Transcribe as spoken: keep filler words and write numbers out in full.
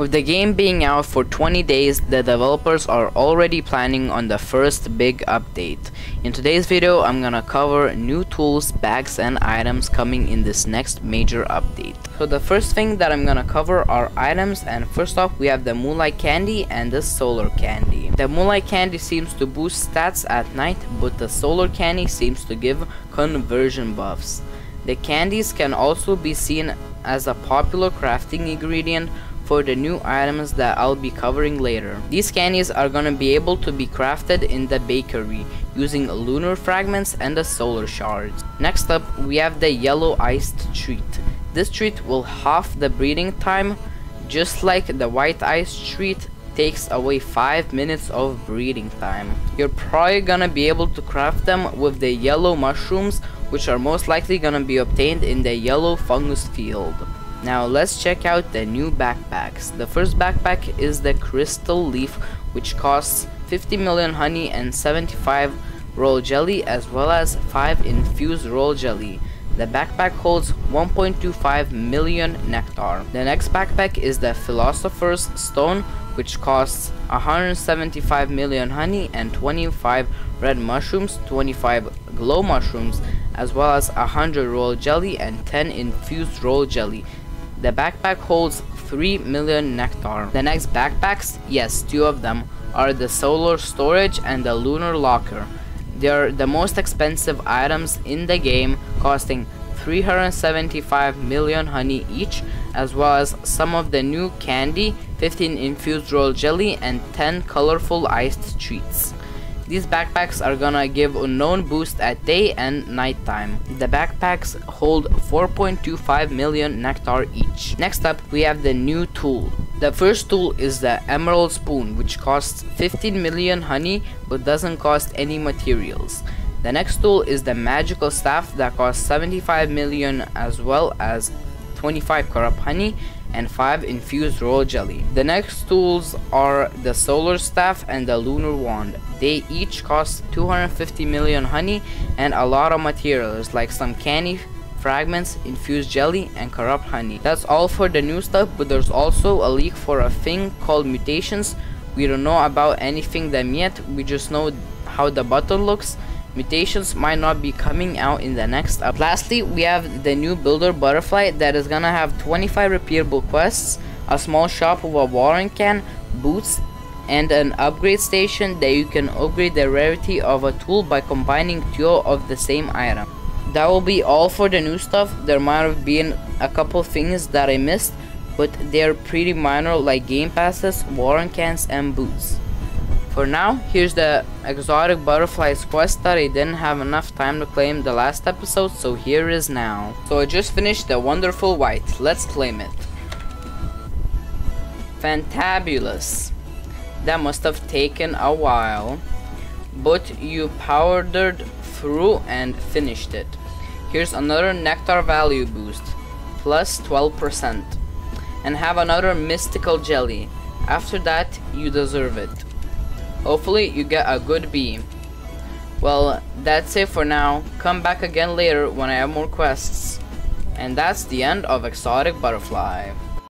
With the game being out for twenty days, the developers are already planning on the first big update. In today's video, I'm gonna cover new tools, packs, and items coming in this next major update. So the first thing that I'm gonna cover are items, and first off we have the Moonlight Candy and the Solar Candy. The Moonlight Candy seems to boost stats at night, but the Solar Candy seems to give conversion buffs. The candies can also be seen as a popular crafting ingredient for the new items that I'll be covering later. These candies are gonna be able to be crafted in the bakery using lunar fragments and the solar shards. Next up we have the yellow iced treat. This treat will halve the breeding time, just like the white iced treat takes away five minutes of breeding time. You're probably gonna be able to craft them with the yellow mushrooms, which are most likely gonna be obtained in the yellow fungus field. Now let's check out the new backpacks. The first backpack is the Crystal Leaf, which costs fifty million honey and seventy-five roll jelly, as well as five infused roll jelly. The backpack holds one point two five million nectar. The next backpack is the Philosopher's Stone, which costs one hundred seventy-five million honey and twenty-five red mushrooms, twenty-five glow mushrooms, as well as one hundred roll jelly and ten infused roll jelly. The backpack holds three million nectar. The next backpacks, yes, two of them, are the solar storage and the lunar locker. They are the most expensive items in the game, costing three hundred seventy-five million honey each, as well as some of the new candy, fifteen infused roll jelly, and ten colorful iced treats. These backpacks are gonna give unknown boost at day and night time. The backpacks hold four point two five million nectar each. Next up we have the new tool. The first tool is the Emerald Spoon, which costs fifteen million honey but doesn't cost any materials. The next tool is the Magical Staff that costs seventy-five million, as well as twenty-five corrupt honey and five infused royal jelly. The next tools are the solar staff and the lunar wand. They each cost two hundred fifty million honey and a lot of materials like some candy fragments, infused jelly, and corrupt honey. That's all for the new stuff, but there's also a leak for a thing called mutations. We don't know about anything them yet, we just know how the button looks. Mutations might not be coming out in the next up. Lastly, we have the new Builder Butterfly that is gonna have twenty-five repeatable quests, a small shop with a watering can, boots, and an upgrade station that you can upgrade the rarity of a tool by combining two of the same item. That will be all for the new stuff. There might have been a couple things that I missed, but they're pretty minor, like game passes, watering cans, and boots. For now, here's the Exotic Butterfly's quest that I didn't have enough time to claim the last episode, so here is now. So I just finished the Wonderful White. Let's claim it. Fantabulous. That must have taken a while, but you powered through and finished it. Here's another nectar value boost, plus twelve percent. And have another mystical jelly. After that, you deserve it. Hopefully you get a good B. Well, that's it for now. Come back again later when I have more quests. And that's the end of Exotic Butterfly.